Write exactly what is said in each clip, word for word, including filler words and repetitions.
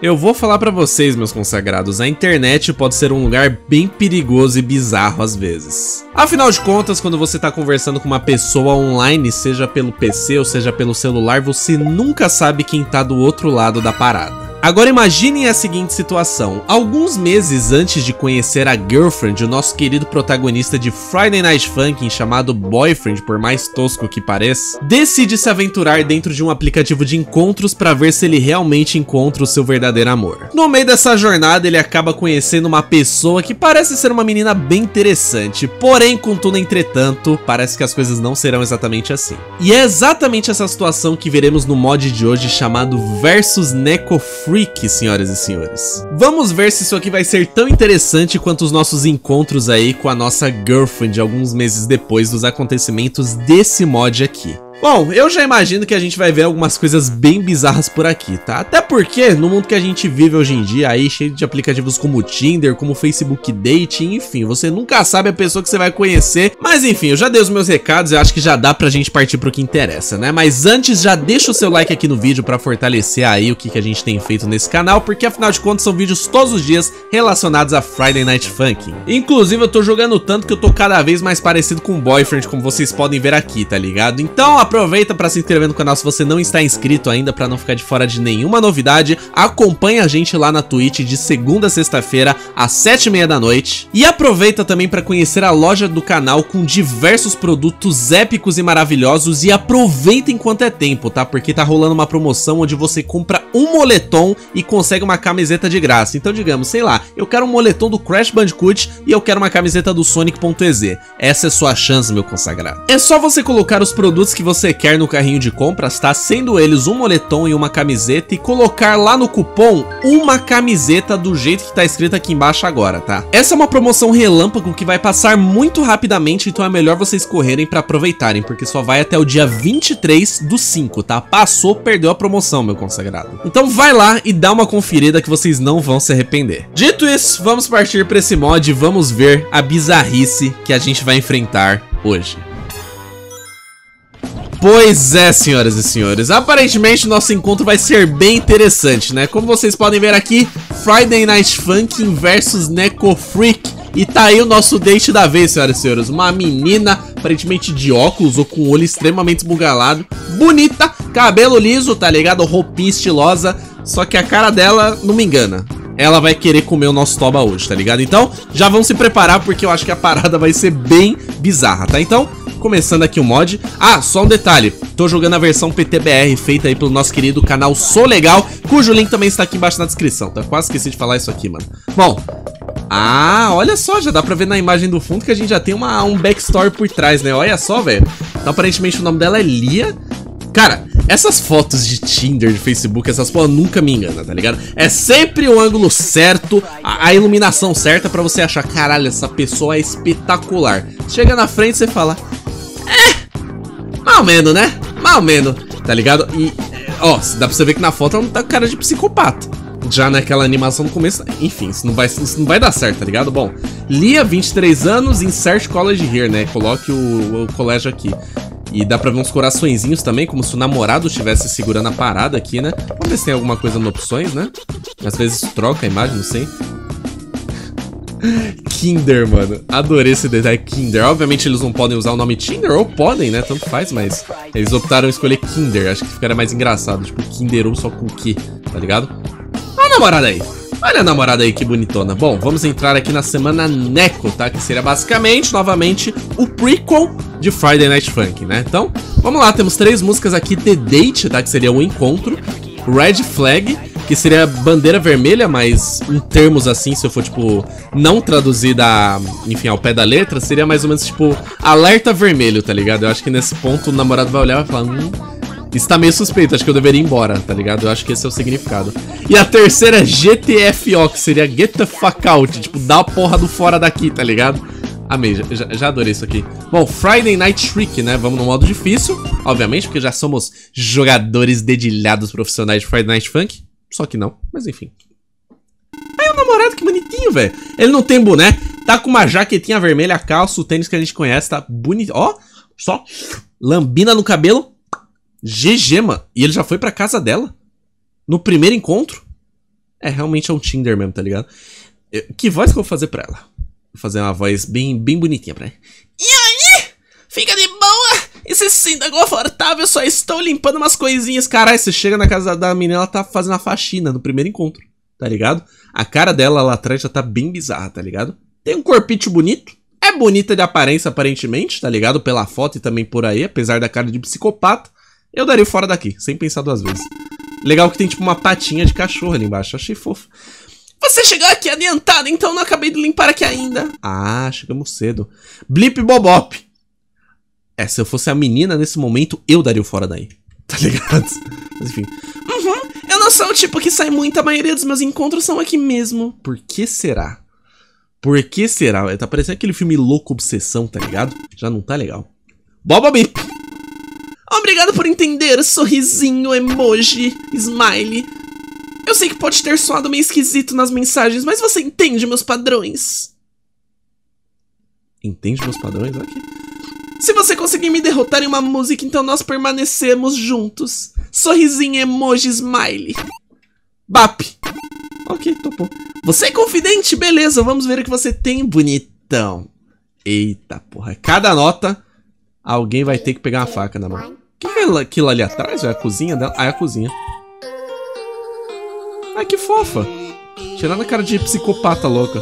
Eu vou falar pra vocês, meus consagrados, a internet pode ser um lugar bem perigoso e bizarro às vezes. Afinal de contas, quando você tá conversando com uma pessoa online, seja pelo P C ou seja pelo celular, você nunca sabe quem tá do outro lado da parada. Agora imaginem a seguinte situação, alguns meses antes de conhecer a Girlfriend, o nosso querido protagonista de Friday Night Funkin', chamado Boyfriend, por mais tosco que pareça, decide se aventurar dentro de um aplicativo de encontros para ver se ele realmente encontra o seu verdadeiro amor. No meio dessa jornada, ele acaba conhecendo uma pessoa que parece ser uma menina bem interessante, porém, contudo, entretanto, parece que as coisas não serão exatamente assim. E é exatamente essa situação que veremos no mod de hoje, chamado Versus NekoFreak. Freak, senhoras e senhores. Vamos ver se isso aqui vai ser tão interessante quanto os nossos encontros aí com a nossa Girlfriend alguns meses depois dos acontecimentos desse mod aqui. Bom, eu já imagino que a gente vai ver algumas coisas bem bizarras por aqui, tá? Até porque, no mundo que a gente vive hoje em dia, aí cheio de aplicativos como o Tinder, como o Facebook Dating, enfim, você nunca sabe a pessoa que você vai conhecer. Mas enfim, eu já dei os meus recados, eu acho que já dá pra gente partir pro que interessa, né? Mas antes, já deixa o seu like aqui no vídeo pra fortalecer aí o que, que a gente tem feito nesse canal, porque afinal de contas são vídeos todos os dias relacionados a Friday Night Funkin'. Inclusive, eu tô jogando tanto que eu tô cada vez mais parecido com o Boyfriend, como vocês podem ver aqui, tá ligado? Então, a aproveita para se inscrever no canal se você não está inscrito ainda, para não ficar de fora de nenhuma novidade. Acompanha a gente lá na Twitch de segunda a sexta-feira, às sete e meia da noite. E aproveita também para conhecer a loja do canal com diversos produtos épicos e maravilhosos. E aproveita enquanto é tempo, tá? Porque tá rolando uma promoção onde você compra um moletom e consegue uma camiseta de graça. Então, digamos, sei lá, eu quero um moletom do Crash Bandicoot e eu quero uma camiseta do Sonic ponto e x e. Essa é sua chance, meu consagrado. É só você colocar os produtos que você você quer no carrinho de compras, tá? Sendo eles um moletom e uma camiseta, e colocar lá no cupom uma camiseta do jeito que tá escrito aqui embaixo agora, tá? Essa é uma promoção relâmpago que vai passar muito rapidamente, então é melhor vocês correrem pra aproveitarem, porque só vai até o dia vinte e três do cinco, tá? Passou, perdeu a promoção, meu consagrado. Então vai lá e dá uma conferida que vocês não vão se arrepender. Dito isso, vamos partir pra esse mod e vamos ver a bizarrice que a gente vai enfrentar hoje. Pois é, senhoras e senhores, aparentemente o nosso encontro vai ser bem interessante, né? Como vocês podem ver aqui, Friday Night Funkin' versus NekoFreak. E tá aí o nosso date da vez, senhoras e senhores. Uma menina, aparentemente de óculos ou com o olho extremamente esbugalado, bonita, cabelo liso, tá ligado? Roupinha estilosa, só que a cara dela não me engana. Ela vai querer comer o nosso toba hoje, tá ligado? Então, já vão se preparar porque eu acho que a parada vai ser bem bizarra, tá? Então, começando aqui o mod. Ah, só um detalhe, tô jogando a versão P T B R feita aí pelo nosso querido canal Sou Legal, cujo link também está aqui embaixo na descrição, tá? Quase esqueci de falar isso aqui, mano. Bom, ah, olha só, já dá pra ver na imagem do fundo que a gente já tem uma, um backstory por trás, né? Olha só, velho. Então, aparentemente o nome dela é Lia. Cara, essas fotos de Tinder, de Facebook, essas fotos nunca me enganam, tá ligado? É sempre o ângulo certo, a, a iluminação certa pra você achar, caralho, essa pessoa é espetacular. Chega na frente e você fala, é, mal menos, né? Mal menos, tá ligado? E, ó, dá pra você ver que na foto ela não tá com cara de psicopata. Já naquela animação no começo, enfim, isso não vai, isso não vai dar certo, tá ligado? Bom, Lia, vinte e três anos, insert college here, né? Coloque o, o colégio aqui. E dá pra ver uns coraçõezinhos também, como se o namorado estivesse segurando a parada aqui, né? Vamos ver se tem alguma coisa no opções, né? Às vezes troca a imagem, não sei. Kinder, mano. Adorei esse detalhe, Kinder. Obviamente eles não podem usar o nome Tinder, ou podem, né? Tanto faz, mas eles optaram em escolher Kinder. Acho que ficaria mais engraçado, tipo, Kinder ou só com Q, tá ligado? Olha a namorada aí. Olha a namorada aí, que bonitona. Bom, vamos entrar aqui na semana Neko, tá? Que seria basicamente, novamente, o prequel de Friday Night Funkin', né? Então, vamos lá, temos três músicas aqui, The Date, tá? Que seria o encontro, Red Flag, que seria bandeira vermelha, mas em termos assim, se eu for, tipo, não traduzida, enfim, ao pé da letra, seria mais ou menos, tipo, alerta vermelho, tá ligado? Eu acho que nesse ponto o namorado vai olhar e vai falar, hum, isso tá meio suspeito, acho que eu deveria ir embora, tá ligado? Eu acho que esse é o significado. E a terceira é G T F O, que seria Get the Fuck Out, tipo, dá a porra do fora daqui, tá ligado? Amei, já, já adorei isso aqui. Bom, Friday Night Freak, né? Vamos no modo difícil, obviamente, porque já somos jogadores dedilhados profissionais de Friday Night Funk. Só que não, mas enfim. Aí o namorado, que bonitinho, velho. Ele não tem boné, tá com uma jaquetinha vermelha, calça, o tênis que a gente conhece, tá bonito. Ó, só lambina no cabelo. G G, mano. E ele já foi pra casa dela? No primeiro encontro? É, realmente é um Tinder mesmo, tá ligado? Eu, que voz que eu vou fazer pra ela? Vou fazer uma voz bem, bem bonitinha pra ela. E aí? Fica de boa? E se sinta confortável, só estou limpando umas coisinhas. Caralho, você chega na casa da menina, ela tá fazendo a faxina no primeiro encontro, tá ligado? A cara dela lá atrás já tá bem bizarra, tá ligado? Tem um corpite bonito. É bonita de aparência, aparentemente, tá ligado? Pela foto e também por aí, apesar da cara de psicopata. Eu daria fora daqui, sem pensar duas vezes. Legal que tem tipo uma patinha de cachorro ali embaixo, achei fofo. Você chegou aqui adiantado, então não acabei de limpar aqui ainda. Ah, chegamos cedo. Blip Bobop. É, se eu fosse a menina nesse momento, eu daria o fora daí, tá ligado? Mas enfim. Uhum, eu não sou o tipo que sai muito, a maioria dos meus encontros são aqui mesmo. Por que será? Por que será? Tá parecendo aquele filme Louco Obsessão, tá ligado? Já não tá legal. Bobobip. Obrigado por entender, sorrisinho, emoji, smile. Eu sei que pode ter soado meio esquisito nas mensagens, mas você entende meus padrões. Entende meus padrões? Olha aqui. Se você conseguir me derrotar em uma música, então nós permanecemos juntos. Sorrisinho, emoji, smile. Bap. Ok, topou. Você é confidente? Beleza, vamos ver o que você tem, bonitão. Eita porra, cada nota alguém vai ter que pegar uma faca na mão. O que é aquilo ali atrás? É a cozinha dela? Ah, é a cozinha. Ai, que fofa. Tirando a cara de psicopata louca.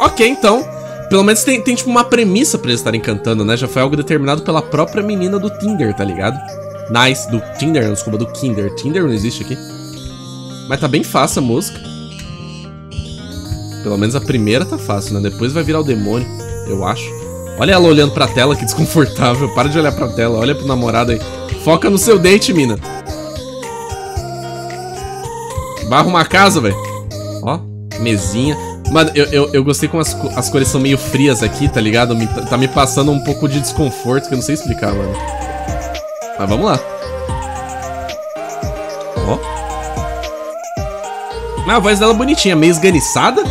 Ok, então. Pelo menos tem, tem tipo uma premissa pra eles estarem cantando, né? Já foi algo determinado pela própria menina do Tinder, tá ligado? Nice, do Tinder, não, desculpa, do Kinder. Tinder não existe aqui. Mas tá bem fácil a música. Pelo menos a primeira tá fácil, né? Depois vai virar o demônio, eu acho. Olha ela olhando pra tela, que desconfortável. Para de olhar pra tela, olha pro namorado aí. Foca no seu date, mina. Vai arrumar a casa, velho. Ó, mesinha. Mano, eu, eu, eu gostei como as, as cores são meio frias aqui, tá ligado? Me, tá me passando um pouco de desconforto que eu não sei explicar, mano. Mas vamos lá. Ó. Mas a voz dela é bonitinha, meio esganiçada.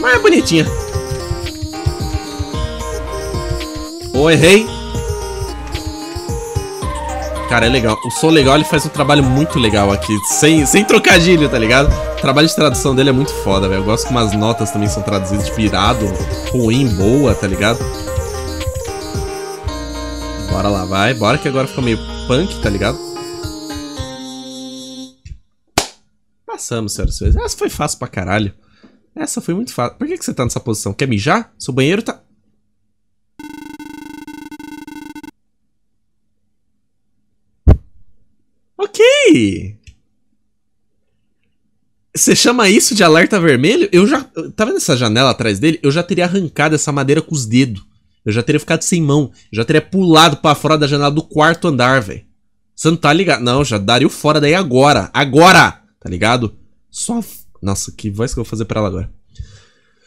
Mas é bonitinha. Ou errei. Cara, é legal. O Sou Legal, ele faz um trabalho muito legal aqui. Sem, sem trocadilho, tá ligado? O trabalho de tradução dele é muito foda, velho. Eu gosto como as notas também são traduzidas, tipo, irado, ruim, boa, tá ligado? Bora lá, vai. Bora que agora fica meio punk, tá ligado? Passamos, senhoras e senhores. Essa foi fácil pra caralho. Essa foi muito fácil. Por que, que você tá nessa posição? Quer mijar? Seu banheiro tá... Ok! Você chama isso de alerta vermelho? Eu já... Tá vendo essa janela atrás dele? Eu já teria arrancado essa madeira com os dedos. Eu já teria ficado sem mão. Eu já teria pulado pra fora da janela do quarto andar, velho. Você não tá ligado? Não, já daria o fora daí agora. Agora! Tá ligado? Só... Nossa, que voz que eu vou fazer pra ela agora.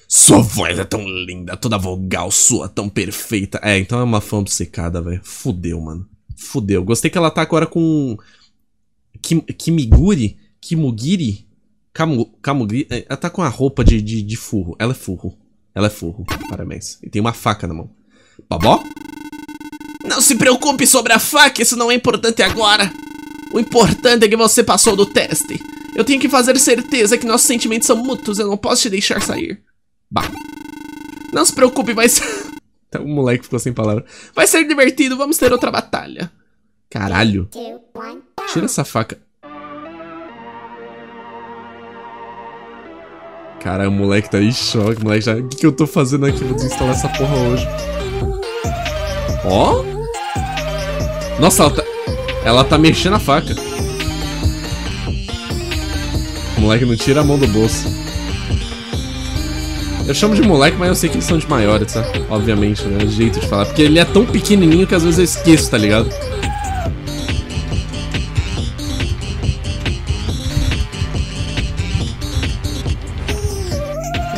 Sua voz é tão linda, toda vogal sua, tão perfeita. É, então é uma fã obcecada, velho. Fudeu, mano. Fudeu. Gostei que ela tá agora com... Kim... Kimiguri? Kimugiri? Kamu... Kamugiri? Ela tá com a roupa de, de, de furro. Ela é furro. Ela é furro. Parabéns. E tem uma faca na mão. Babó? Não se preocupe sobre a faca, isso não é importante agora. O importante é que você passou do teste. Eu tenho que fazer certeza que nossos sentimentos são mútuos. Eu não posso te deixar sair. Bah. Não se preocupe, vai ser... O moleque ficou sem palavra. Vai ser divertido, vamos ter outra batalha. Caralho. Tira essa faca. Cara, o moleque tá em choque. O moleque já... O que, que eu tô fazendo aqui? Vou desinstalar essa porra hoje. Ó. Oh? Nossa, ela tá... Ela tá mexendo a faca. Moleque não tira a mão do bolso. Eu chamo de moleque, mas eu sei que eles são de maiores, tá? Obviamente, né? É o jeito de falar. Porque ele é tão pequenininho que às vezes eu esqueço, tá ligado?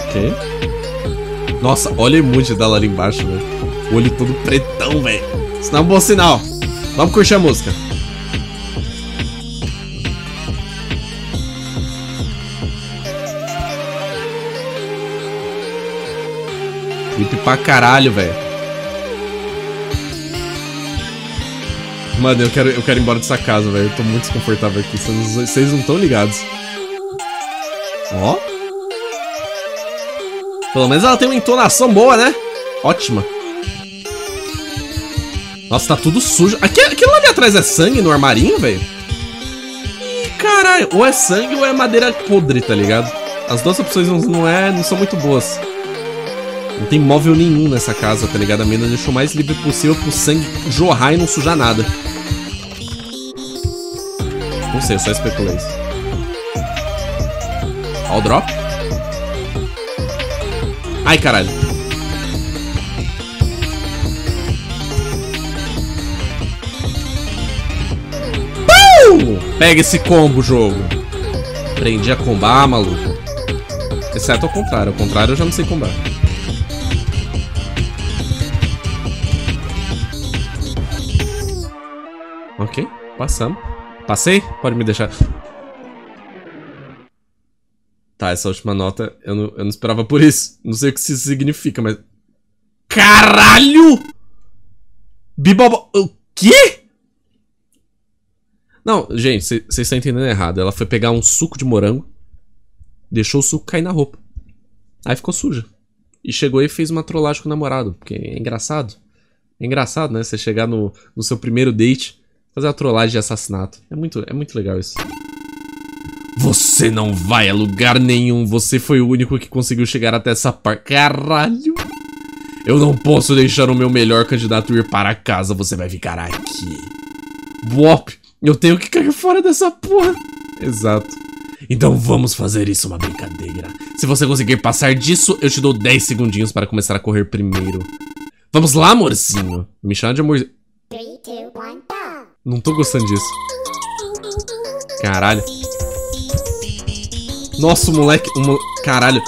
Ok. Nossa, olha o emoji dela ali embaixo, velho. O olho todo pretão, velho. Isso não é um bom sinal. Vamos curtir a música. Clipe pra caralho, velho. Mano, eu quero, eu quero ir embora dessa casa, velho. Eu tô muito desconfortável aqui. Vocês não estão ligados. Ó. Pelo menos ela tem uma entonação boa, né? Ótima. Nossa, tá tudo sujo. Aquilo ali atrás é sangue no armarinho, velho? Ih, caralho. Ou é sangue ou é madeira podre, tá ligado? As duas opções não, é, não são muito boas. Não tem móvel nenhum nessa casa, tá ligado? A mina deixou o mais livre possível pro sangue jorrar e não sujar nada. Não sei, eu só especulei isso. Ó o drop. Ai, caralho. Pum! Pega esse combo, jogo. Aprendi a combar, maluco. Exceto ao contrário. Ao contrário, eu já não sei combar. Ok, passamos. Passei? Pode me deixar. Tá, essa última nota eu não, eu não esperava por isso. Não sei o que isso significa, mas... Caralho! Bibobo... O quê? Não, gente, vocês estão entendendo errado. Ela foi pegar um suco de morango, deixou o suco cair na roupa. Aí ficou suja. E chegou e fez uma trollagem com o namorado. Porque é engraçado. É engraçado, né? Você chegar no, no seu primeiro date... Fazer a trollagem de assassinato. É muito, é muito legal isso. Você não vai a lugar nenhum. Você foi o único que conseguiu chegar até essa parte. Caralho. Eu não posso deixar o meu melhor candidato ir para casa. Você vai ficar aqui. Bop. Eu tenho que cair fora dessa porra. Exato. Então vamos fazer isso uma brincadeira. Se você conseguir passar disso, eu te dou dez segundinhos para começar a correr primeiro. Vamos lá, amorzinho. Me chama de amorzinho. três, dois, um... Não tô gostando disso. Caralho. Nossa, o moleque... O mo... Caralho.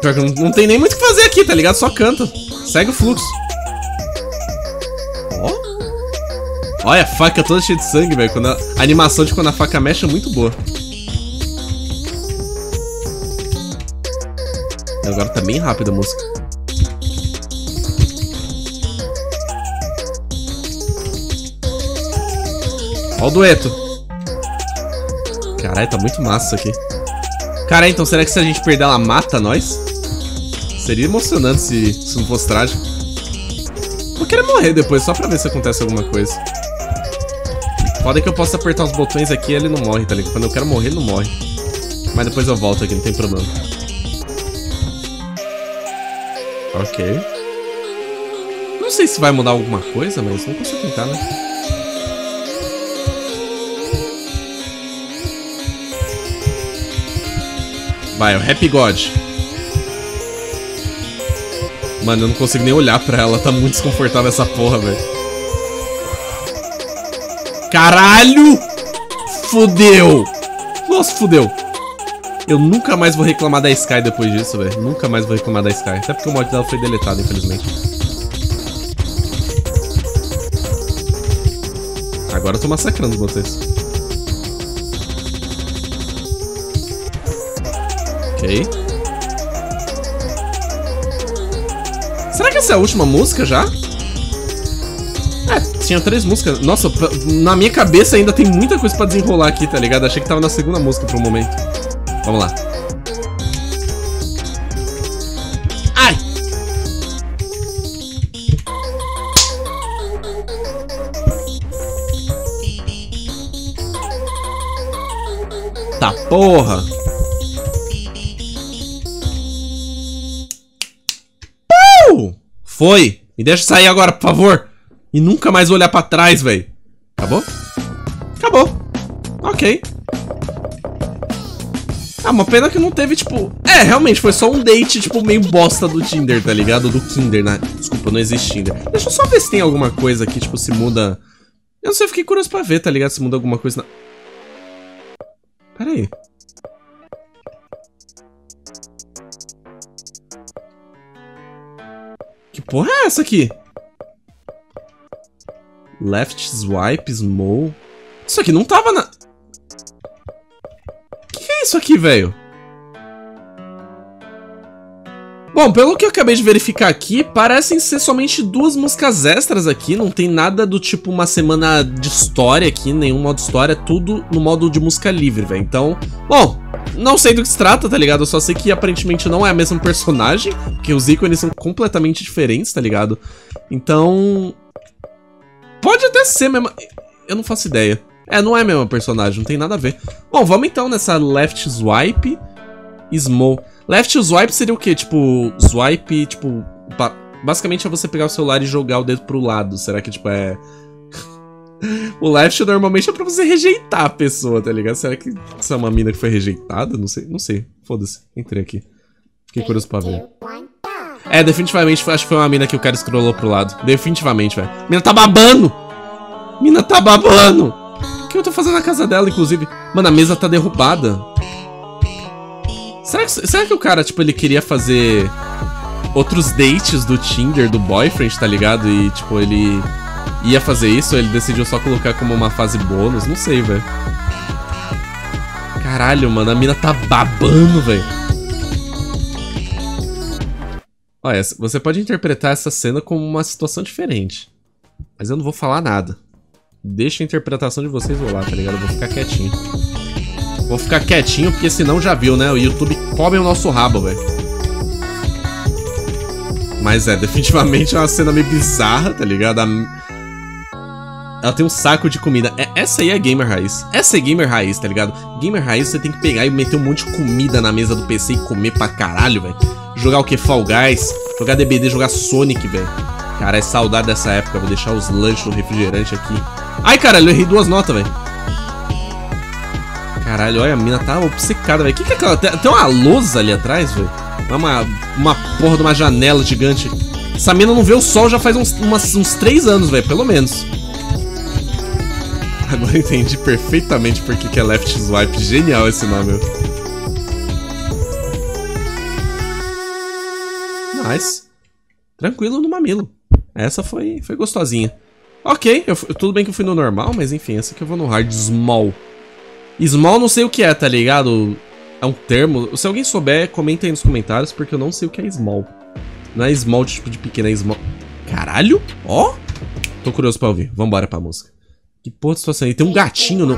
Pior que não, não tem nem muito o que fazer aqui, tá ligado? Só canta. Segue o fluxo. Ó. Olha a faca toda cheia de sangue, velho. Quando a... a animação de quando a faca mexe é muito boa. Agora tá bem rápida a música. Ó o dueto. Caralho, tá muito massa isso aqui. Cara, então será que se a gente perder ela mata nós? Seria emocionante se, se não fosse trágico. Vou querer morrer depois, só pra ver se acontece alguma coisa. Foda que eu posso apertar os botões aqui e ele não morre, tá ligado? Quando eu quero morrer, ele não morre. Mas depois eu volto aqui, não tem problema. Ok. Não sei se vai mudar alguma coisa, mas não consigo tentar, né? Vai, o Happy God. Mano, eu não consigo nem olhar pra ela. Tá muito desconfortável essa porra, velho. Caralho! Fudeu! Nossa, fudeu. Eu nunca mais vou reclamar da Sky depois disso, velho. Nunca mais vou reclamar da Sky. Até porque o mod dela foi deletado, infelizmente. Agora eu tô massacrando vocês. Okay. Será que essa é a última música já? É, tinha três músicas. Nossa, na minha cabeça ainda tem muita coisa pra desenrolar aqui, tá ligado? Achei que tava na segunda música por um momento. Vamos lá. Ai! Tá porra! Foi! Me deixa sair agora, por favor! E nunca mais olhar pra trás, velho. Acabou? Acabou. Ok. Ah, uma pena que não teve, tipo... É, realmente, foi só um date, tipo, meio bosta do Tinder, tá ligado? Do Kinder, né? Desculpa, não existe Tinder. Deixa eu só ver se tem alguma coisa aqui, tipo, se muda... Eu não sei, eu fiquei curioso pra ver, tá ligado? Se muda alguma coisa na... Pera aí. Que porra é essa aqui? Left, swipe, small. Isso aqui não tava na... Que que é isso aqui, velho? Bom, pelo que eu acabei de verificar aqui, parecem ser somente duas músicas extras aqui. Não tem nada do tipo uma semana de história aqui, nenhum modo história. Tudo no modo de música livre, velho. Então, bom... Não sei do que se trata, tá ligado? Eu só sei que aparentemente não é a mesma personagem, porque os ícones são completamente diferentes, tá ligado? Então... pode até ser mesmo... eu não faço ideia. É, não é a mesma personagem, não tem nada a ver. Bom, vamos então nessa left swipe smoke. Left swipe seria o quê? Tipo, swipe, tipo... ba- basicamente é você pegar o celular e jogar o dedo pro lado. Será que, tipo, é... o left normalmente é pra você rejeitar a pessoa, tá ligado? Será que essa é uma mina que foi rejeitada? Não sei, não sei. Foda-se, entrei aqui. Fiquei curioso pra ver. É, definitivamente, acho que foi uma mina que o cara scrollou pro lado. Definitivamente, velho. Mina tá babando! Mina tá babando! O que eu tô fazendo na casa dela, inclusive? Mano, a mesa tá derrubada. Será que, será que o cara, tipo, ele queria fazer outros dates do Tinder, do Boyfriend, tá ligado? E, tipo, ele... ia fazer isso, ele decidiu só colocar como uma fase bônus, não sei, velho. Caralho, mano, a mina tá babando, velho. Olha, você pode interpretar essa cena como uma situação diferente, mas eu não vou falar nada. Deixa a interpretação de vocês rolar, tá ligado? Eu vou ficar quietinho. Vou ficar quietinho, porque senão já viu, né? O YouTube come o nosso rabo, velho. Mas é, definitivamente é uma cena meio bizarra, tá ligado? A... ela tem um saco de comida. É, essa aí é gamer raiz. Essa é gamer raiz, tá ligado? Gamer raiz você tem que pegar e meter um monte de comida na mesa do P C e comer pra caralho, velho. Jogar o que? Fall Guys? Jogar D B D, jogar Sonic, velho. Cara, é saudade dessa época. Vou deixar os lanches no refrigerante aqui. Ai, caralho, eu errei duas notas, velho. Caralho, olha, a mina tá obcecada, velho. O que que é aquela... tem uma lousa ali atrás, velho. Uma, uma porra de uma janela gigante. Essa mina não vê o sol já faz uns, umas, uns três anos, velho, pelo menos. Agora entendi perfeitamente por que é left swipe. Genial esse nome. Nice. Tranquilo no mamilo. Essa foi, foi gostosinha. Ok, eu, tudo bem que eu fui no normal, mas enfim, essa aqui eu vou no hard small. Small não sei o que é, tá ligado? É um termo. Se alguém souber, comenta aí nos comentários, porque eu não sei o que é small. Não é small tipo de pequena, é small... caralho? Ó! Tô curioso pra ouvir. Vambora pra música. Que porra de situação aí. Tem um gatinho no...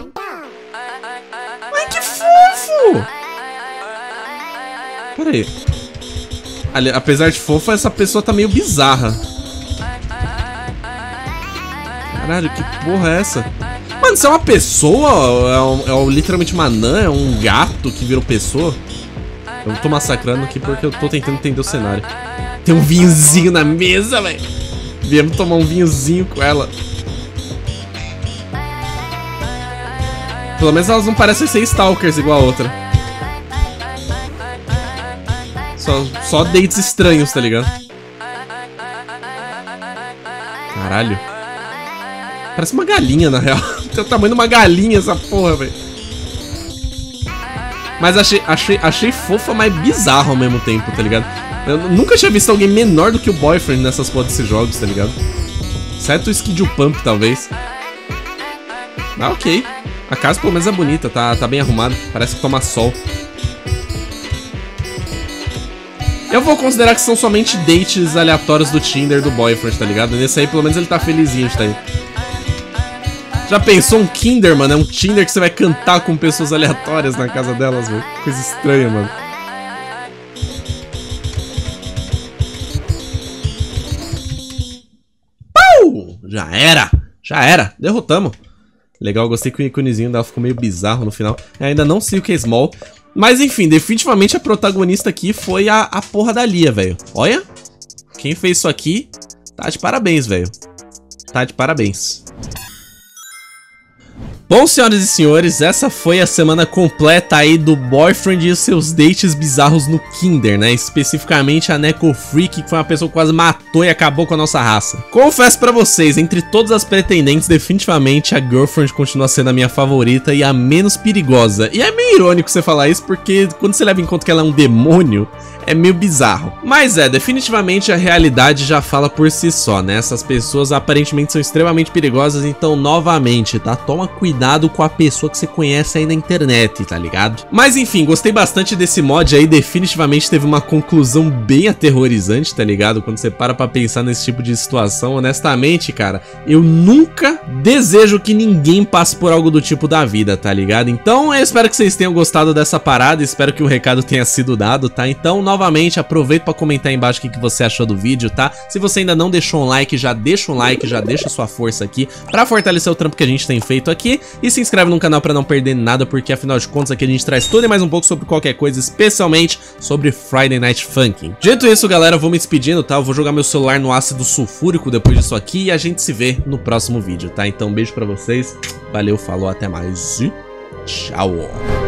ai, que fofo! Pera aí. Ali, apesar de fofa, essa pessoa tá meio bizarra. Caralho, que porra é essa? Mano, isso é uma pessoa? É, um, é um, literalmente uma anã? É um gato que virou pessoa? Eu tô massacrando aqui porque eu tô tentando entender o cenário. Tem um vinhozinho na mesa, velho. Viemos tomar um vinhozinho com ela. Pelo menos elas não parecem ser stalkers igual a outra. Só, só dates estranhos, tá ligado? Caralho. Parece uma galinha, na real. Tem o tamanho de uma galinha essa porra, velho. Mas achei, achei, achei fofa, mas bizarro ao mesmo tempo, tá ligado? Eu nunca tinha visto alguém menor do que o Boyfriend nessas porra desses jogos, tá ligado? Exceto o Skid Pump, talvez. Ah, ok. A casa pelo menos é bonita, tá, tá bem arrumada. Parece que toma sol. Eu vou considerar que são somente dates aleatórios do Tinder do Boyfriend, tá ligado? Nesse aí, pelo menos, ele tá felizinho de tá aí. Já pensou um Kinder, mano? É um Tinder que você vai cantar com pessoas aleatórias na casa delas, velho. Coisa estranha, mano. Pau! Já era! Já era! Derrotamos. Legal, gostei que o íconezinho dela ficou meio bizarro no final. Eu ainda não sei o que é small. Mas enfim, definitivamente a protagonista aqui foi a, a porra da Lia, velho. Olha, quem fez isso aqui tá de parabéns, velho. Tá de parabéns. Bom, senhoras e senhores, essa foi a semana completa aí do Boyfriend e seus dates bizarros no Kinder, né? Especificamente a NekoFreak, que foi uma pessoa que quase matou e acabou com a nossa raça. Confesso pra vocês, entre todas as pretendentes, definitivamente a Girlfriend continua sendo a minha favorita e a menos perigosa. E é meio irônico você falar isso, porque quando você leva em conta que ela é um demônio, é meio bizarro. Mas é, definitivamente a realidade já fala por si só, né? Essas pessoas aparentemente são extremamente perigosas, então novamente, tá? Toma cuidado com a pessoa que você conhece aí na internet, tá ligado? Mas enfim, gostei bastante desse mod aí, definitivamente teve uma conclusão bem aterrorizante, tá ligado? Quando você para pra pensar nesse tipo de situação, honestamente, cara, eu nunca desejo que ninguém passe por algo do tipo da vida, tá ligado? Então eu espero que vocês tenham gostado dessa parada, espero que o recado tenha sido dado, tá? Então, novamente, aproveita pra comentar aí embaixo o que, que você achou do vídeo, tá? Se você ainda não deixou um like, já deixa um like, já deixa sua força aqui pra fortalecer o trampo que a gente tem feito aqui. E se inscreve no canal pra não perder nada, porque afinal de contas aqui a gente traz tudo e mais um pouco sobre qualquer coisa, especialmente sobre Friday Night Funkin'. Dito isso, galera, eu vou me despedindo, tá? Eu vou jogar meu celular no ácido sulfúrico depois disso aqui e a gente se vê no próximo vídeo, tá? Então, um beijo pra vocês, valeu, falou, até mais e tchau!